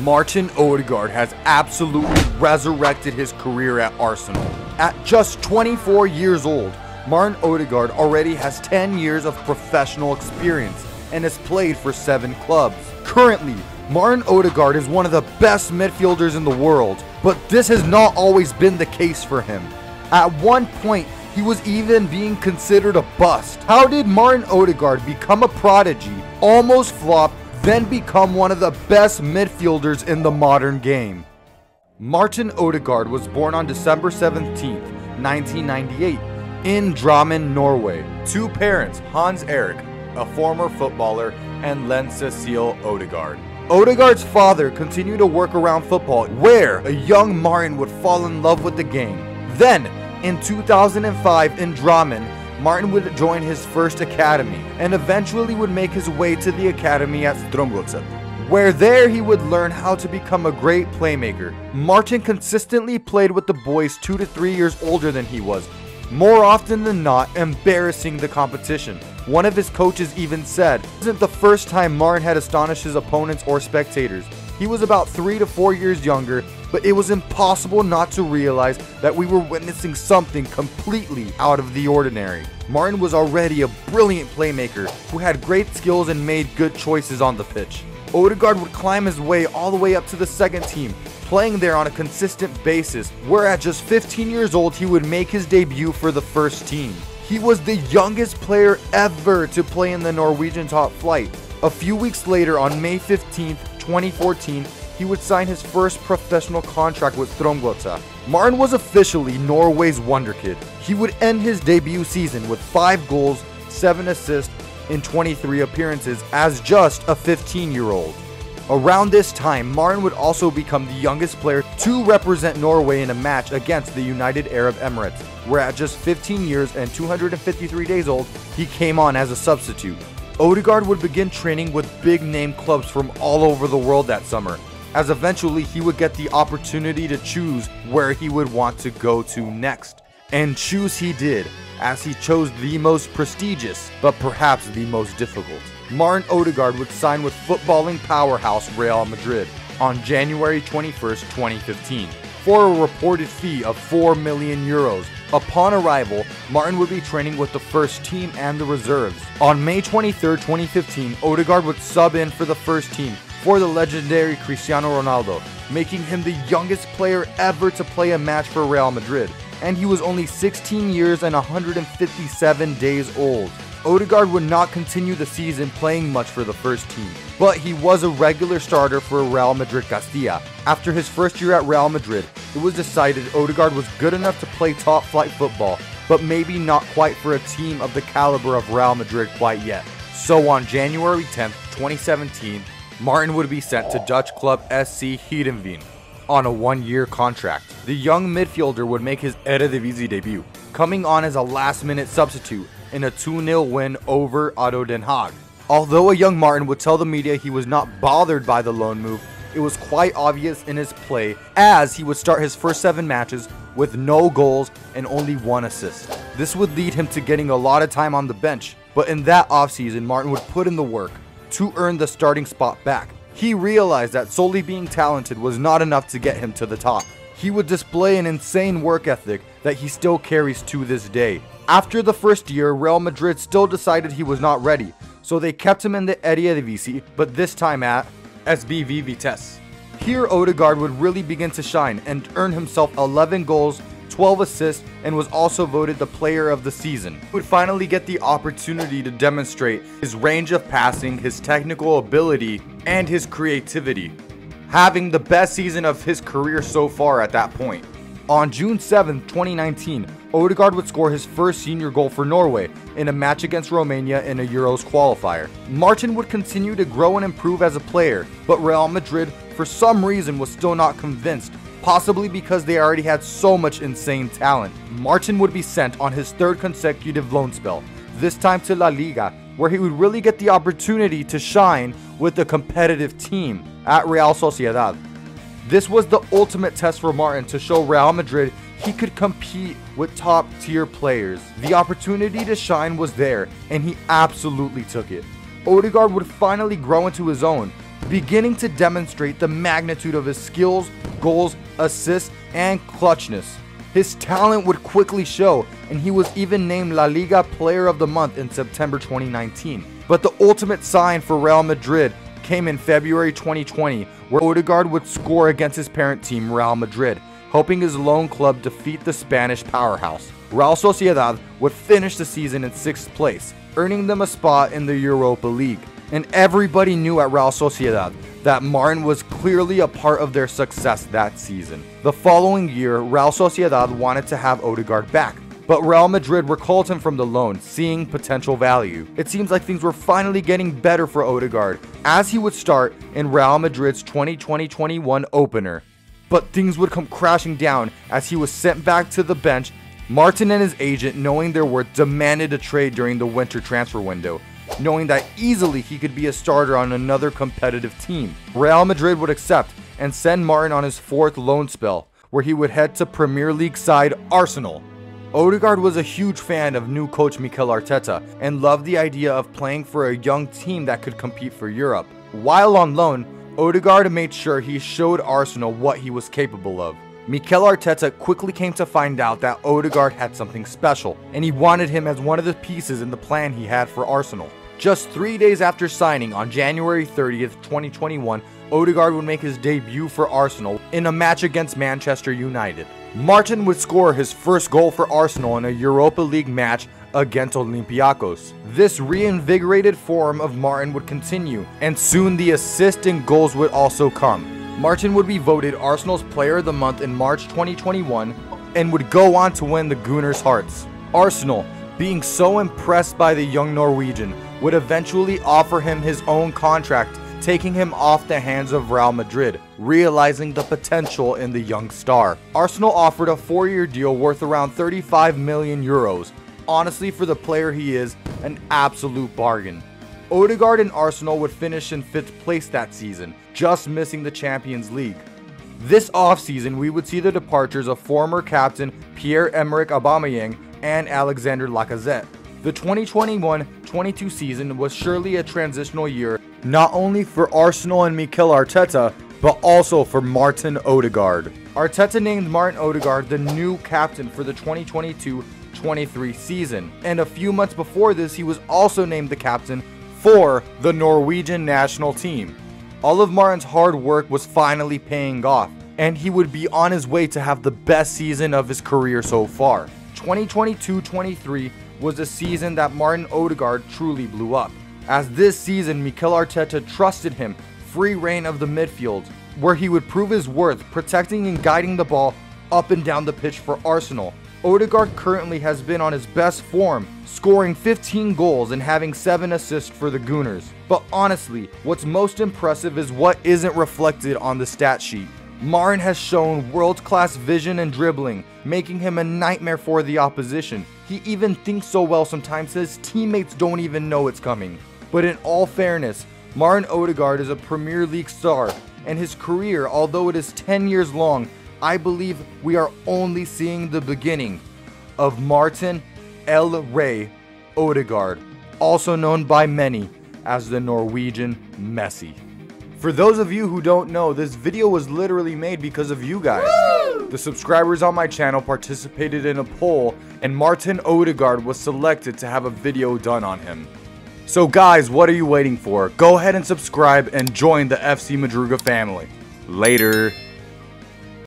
Martin Ødegaard has absolutely resurrected his career at Arsenal. At just 24 years old, Martin Ødegaard already has 10 years of professional experience and has played for 7 clubs. Currently, Martin Ødegaard is one of the best midfielders in the world, but this has not always been the case for him. At one point, he was even being considered a bust. How did Martin Ødegaard become a prodigy, almost flop, then become one of the best midfielders in the modern game? Martin Ødegaard was born on December 17th, 1998, in Drammen, Norway. Two parents, Hans-Erik, a former footballer, and Len-Cecile Ødegaard. Ødegaard's father continued to work around football, where a young Martin would fall in love with the game. Then, in 2005 in Drammen, Martin would join his first academy and eventually would make his way to the academy at Strømsgodset, where there he would learn how to become a great playmaker. Martin consistently played with the boys 2 to 3 years older than he was, more often than not embarrassing the competition. One of his coaches even said, "This isn't the first time Martin had astonished his opponents or spectators. He was about 3 to 4 years younger, but it was impossible not to realize that we were witnessing something completely out of the ordinary." Martin was already a brilliant playmaker who had great skills and made good choices on the pitch. Ødegaard would climb his way all the way up to the second team, playing there on a consistent basis, where at just 15 years old he would make his debut for the first team. He was the youngest player ever to play in the Norwegian top flight. A few weeks later, on May 15th, 2014, he would sign his first professional contract with Strømsgodset. Martin was officially Norway's wonder kid. He would end his debut season with 5 goals, 7 assists in 23 appearances as just a 15-year-old. Around this time, Martin would also become the youngest player to represent Norway in a match against the United Arab Emirates, where at just 15 years and 253 days old, he came on as a substitute. Ødegaard would begin training with big-name clubs from all over the world that summer, as eventually he would get the opportunity to choose where he would want to go to next. And choose he did, as he chose the most prestigious, but perhaps the most difficult. Martin Ødegaard would sign with footballing powerhouse Real Madrid on January 21st, 2015, for a reported fee of €4 million. Upon arrival, Martin would be training with the first team and the reserves. On May 23rd, 2015, Ødegaard would sub in for the first team for the legendary Cristiano Ronaldo, making him the youngest player ever to play a match for Real Madrid, and he was only 16 years and 157 days old. Ødegaard would not continue the season playing much for the first team, but he was a regular starter for Real Madrid Castilla. After his first year at Real Madrid, it was decided Ødegaard was good enough to play top-flight football, but maybe not quite for a team of the caliber of Real Madrid quite yet. So on January 10th, 2017, Martin would be sent to Dutch club SC Heerenveen on a 1-year contract. The young midfielder would make his Eredivisie debut, coming on as a last-minute substitute in a 2-0 win over Auto Den Haag. Although a young Martin would tell the media he was not bothered by the loan move, it was quite obvious in his play, as he would start his first 7 matches with no goals and only 1 assist. This would lead him to getting a lot of time on the bench, but in that offseason, Martin would put in the work to earn the starting spot back. He realized that solely being talented was not enough to get him to the top. He would display an insane work ethic that he still carries to this day. After the first year, Real Madrid still decided he was not ready, so they kept him in the Eredivisie, but this time at SBV Vitesse. Here Ødegaard would really begin to shine and earn himself 11 goals, 12 assists, and was also voted the player of the season. He would finally get the opportunity to demonstrate his range of passing, his technical ability, and his creativity, having the best season of his career so far at that point. On June 7th, 2019, Ødegaard would score his first senior goal for Norway in a match against Romania in a Euros qualifier. Martin would continue to grow and improve as a player, but Real Madrid, for some reason, was still not convinced, possibly because they already had so much insane talent. Martin would be sent on his 3rd consecutive loan spell, this time to La Liga, where he would really get the opportunity to shine with a competitive team at Real Sociedad. This was the ultimate test for Martin to show Real Madrid he could compete with top-tier players. The opportunity to shine was there, and he absolutely took it. Ødegaard would finally grow into his own, beginning to demonstrate the magnitude of his skills, goals, assists, and clutchness. His talent would quickly show, and he was even named La Liga Player of the Month in September 2019. But the ultimate sign for Real Madrid came in February 2020, where Ødegaard would score against his parent team, Real Madrid, helping his loan club defeat the Spanish powerhouse. Real Sociedad would finish the season in 6th place, earning them a spot in the Europa League. And everybody knew at Real Sociedad that Martin was clearly a part of their success that season. The following year, Real Sociedad wanted to have Ødegaard back, but Real Madrid recalled him from the loan, seeing potential value. It seems like things were finally getting better for Ødegaard, as he would start in Real Madrid's 2020-21 opener. But things would come crashing down as he was sent back to the bench. Martin and his agent, knowing their worth, demanded a trade during the winter transfer window, knowing that easily he could be a starter on another competitive team. Real Madrid would accept and send Martin on his 4th loan spell, where he would head to Premier League side Arsenal. Ødegaard was a huge fan of new coach Mikel Arteta and loved the idea of playing for a young team that could compete for Europe. While on loan, Ødegaard made sure he showed Arsenal what he was capable of. Mikel Arteta quickly came to find out that Ødegaard had something special, and he wanted him as one of the pieces in the plan he had for Arsenal. Just 3 days after signing, on January 30th, 2021, Ødegaard would make his debut for Arsenal in a match against Manchester United. Martin would score his first goal for Arsenal in a Europa League match against Olympiakos. This reinvigorated form of Martin would continue, and soon the assist and goals would also come. Martin would be voted Arsenal's Player of the Month in March 2021 and would go on to win the Gunners' hearts. Arsenal, being so impressed by the young Norwegian, would eventually offer him his own contract, taking him off the hands of Real Madrid, realizing the potential in the young star. Arsenal offered a 4-year deal worth around 35 million euros. Honestly, for the player he is, an absolute bargain. Ødegaard and Arsenal would finish in 5th place that season, just missing the Champions League. This offseason, we would see the departures of former captain Pierre-Emerick Aubameyang and Alexandre Lacazette. The 2021-22 season was surely a transitional year, not only for Arsenal and Mikel Arteta, but also for Martin Ødegaard. Arteta named Martin Ødegaard the new captain for the 2022-23 season, and a few months before this, he was also named the captain for the Norwegian national team. All of Martin's hard work was finally paying off, and he would be on his way to have the best season of his career so far. 2022-23 was the season that Martin Ødegaard truly blew up, as this season Mikel Arteta trusted him free reign of the midfield, where he would prove his worth protecting and guiding the ball up and down the pitch for Arsenal. Ødegaard currently has been on his best form, scoring 15 goals and having 7 assists for the Gunners. But honestly, what's most impressive is what isn't reflected on the stat sheet. Martin has shown world-class vision and dribbling, making him a nightmare for the opposition. He even thinks so well sometimes his teammates don't even know it's coming. But in all fairness, Martin Ødegaard is a Premier League star, and his career, although it is 10 years long, I believe we are only seeing the beginning of Martin El Rey Ødegaard, also known by many as the Norwegian Messi. For those of you who don't know, this video was literally made because of you guys. Woo! The subscribers on my channel participated in a poll, and Martin Ødegaard was selected to have a video done on him. So guys, what are you waiting for? Go ahead and subscribe and join the FC Madruga family. Later.